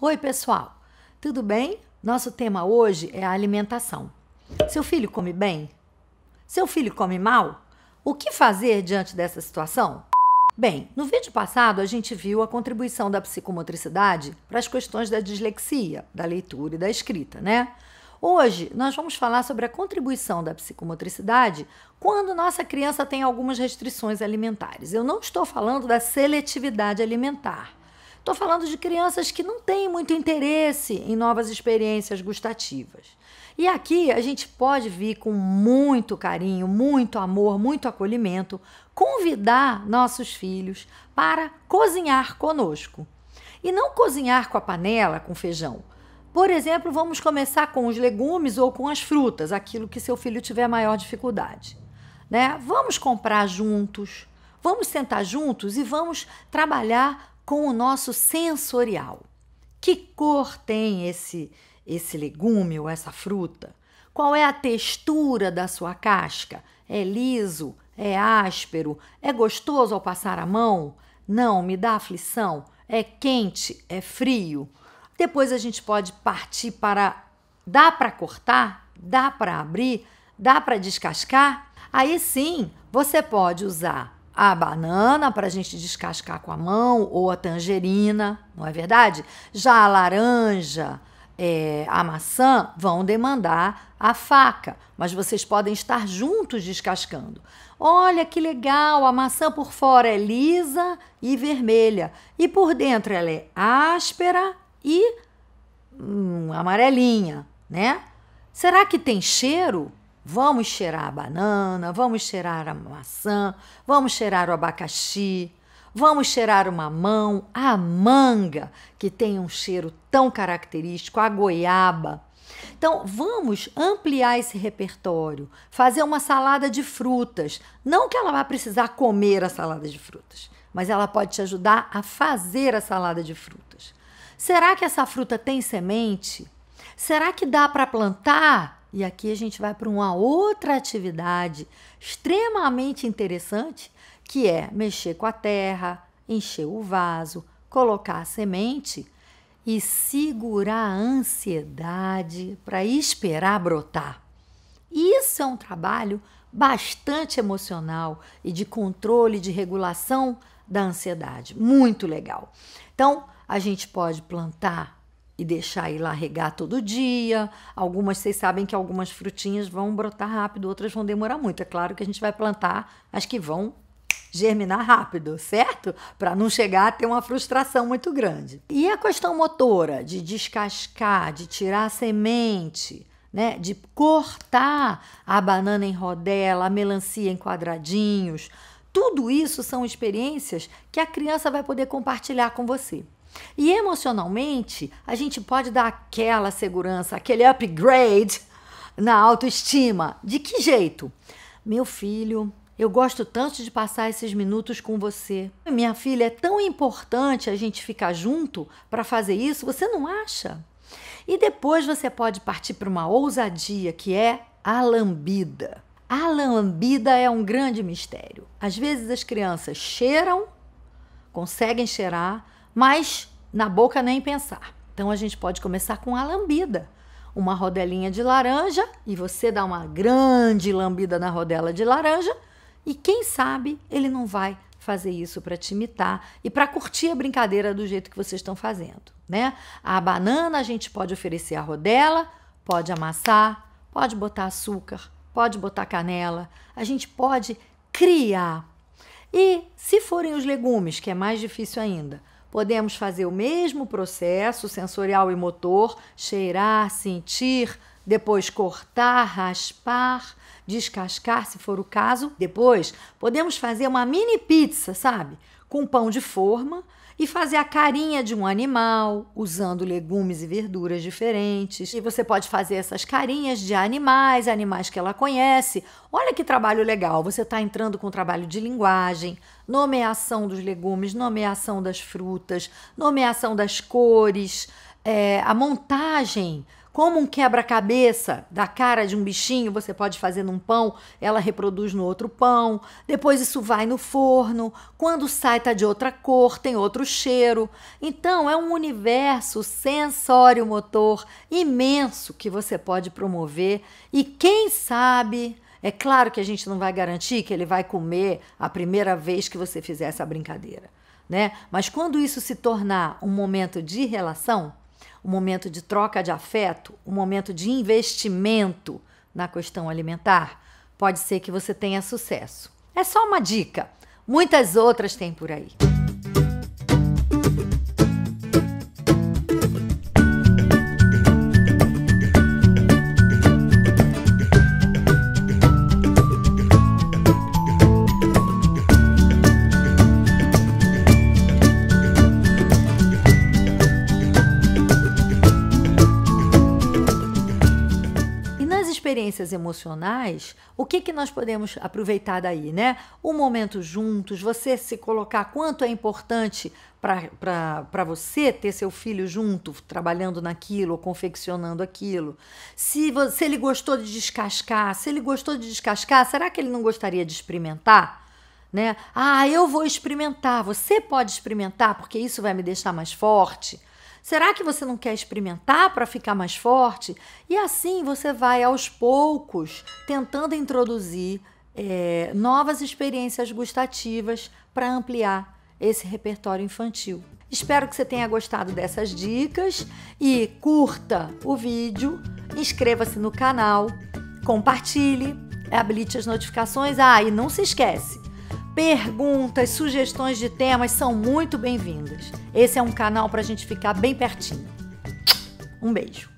Oi, pessoal! Tudo bem? Nosso tema hoje é a alimentação. Seu filho come bem? Seu filho come mal? O que fazer diante dessa situação? Bem, no vídeo passado a gente viu a contribuição da psicomotricidade para as questões da dislexia, da leitura e da escrita, né? Hoje nós vamos falar sobre a contribuição da psicomotricidade quando nossa criança tem algumas restrições alimentares. Eu não estou falando da seletividade alimentar. Estou falando de crianças que não têm muito interesse em novas experiências gustativas. E aqui a gente pode vir com muito carinho, muito amor, muito acolhimento, convidar nossos filhos para cozinhar conosco. E não cozinhar com a panela, com feijão. Por exemplo, vamos começar com os legumes ou com as frutas, aquilo que seu filho tiver maior dificuldade, né? Vamos comprar juntos, vamos sentar juntos e vamos trabalhar com o nosso sensorial. Que cor tem esse legume ou essa fruta? Qual é a textura da sua casca? É liso? É áspero? É gostoso ao passar a mão? Não, me dá aflição? É quente? É frio? Depois a gente pode partir para... Dá para cortar? Dá para abrir? Dá para descascar? Aí sim, você pode usar a banana para a gente descascar com a mão, ou a tangerina, não é verdade? Já a laranja, a maçã vão demandar a faca, mas vocês podem estar juntos descascando. Olha que legal, a maçã por fora é lisa e vermelha, e por dentro ela é áspera e amarelinha, né? Será que tem cheiro? Vamos cheirar a banana, vamos cheirar a maçã, vamos cheirar o abacaxi, vamos cheirar o mamão, a manga, que tem um cheiro tão característico, a goiaba. Então, vamos ampliar esse repertório, fazer uma salada de frutas. Não que ela vá precisar comer a salada de frutas, mas ela pode te ajudar a fazer a salada de frutas. Será que essa fruta tem semente? Será que dá para plantar? E aqui a gente vai para uma outra atividade extremamente interessante, que é mexer com a terra, encher o vaso, colocar a semente e segurar a ansiedade para esperar brotar. Isso é um trabalho bastante emocional e de controle, de regulação da ansiedade. Muito legal. Então, a gente pode plantar e deixar ir lá regar todo dia. Algumas, vocês sabem que algumas frutinhas vão brotar rápido, outras vão demorar muito. É claro que a gente vai plantar as que vão germinar rápido, certo? Para não chegar a ter uma frustração muito grande. E a questão motora, de descascar, de tirar a semente, né? De cortar a banana em rodela, a melancia em quadradinhos. Tudo isso são experiências que a criança vai poder compartilhar com você. E emocionalmente, a gente pode dar aquela segurança, aquele upgrade na autoestima. De que jeito? Meu filho, eu gosto tanto de passar esses minutos com você. Minha filha, é tão importante a gente ficar junto para fazer isso, você não acha? E depois você pode partir para uma ousadia, que é a lambida. A lambida é um grande mistério. Às vezes as crianças cheiram, conseguem cheirar, mas na boca nem pensar. Então a gente pode começar com a lambida. Uma rodelinha de laranja e você dá uma grande lambida na rodela de laranja e quem sabe ele não vai fazer isso para te imitar e para curtir a brincadeira do jeito que vocês estão fazendo, né? A banana a gente pode oferecer a rodela, pode amassar, pode botar açúcar, pode botar canela. A gente pode criar. E se forem os legumes, que é mais difícil ainda, podemos fazer o mesmo processo sensorial e motor, cheirar, sentir, depois cortar, raspar, descascar, se for o caso. Depois, podemos fazer uma mini pizza, sabe? Com pão de forma e fazer a carinha de um animal, usando legumes e verduras diferentes. E você pode fazer essas carinhas de animais que ela conhece. Olha que trabalho legal, você está entrando com o trabalho de linguagem, nomeação dos legumes, nomeação das frutas, nomeação das cores, a montagem Como um quebra-cabeça da cara de um bichinho, você pode fazer num pão, ela reproduz no outro pão, depois isso vai no forno, quando sai tá de outra cor, tem outro cheiro. Então é um universo sensório-motor imenso que você pode promover e quem sabe... É claro que a gente não vai garantir que ele vai comer a primeira vez que você fizer essa brincadeira, né? Mas quando isso se tornar um momento de relação, um momento de troca de afeto, um momento de investimento na questão alimentar, pode ser que você tenha sucesso. É só uma dica, muitas outras tem por aí. Experiências emocionais, o que que nós podemos aproveitar daí, né? O momento juntos, você se colocar quanto é importante para você ter seu filho junto, trabalhando naquilo, ou confeccionando aquilo. Se ele gostou de descascar, será que ele não gostaria de experimentar? Né? Ah, eu vou experimentar, você pode experimentar, porque isso vai me deixar mais forte. Será que você não quer experimentar para ficar mais forte? E assim você vai aos poucos tentando introduzir novas experiências gustativas para ampliar esse repertório infantil. Espero que você tenha gostado dessas dicas e curta o vídeo, inscreva-se no canal, compartilhe, habilite as notificações. Ah, e não se esquece! Perguntas, sugestões de temas são muito bem-vindas. Esse é um canal para a gente ficar bem pertinho. Um beijo.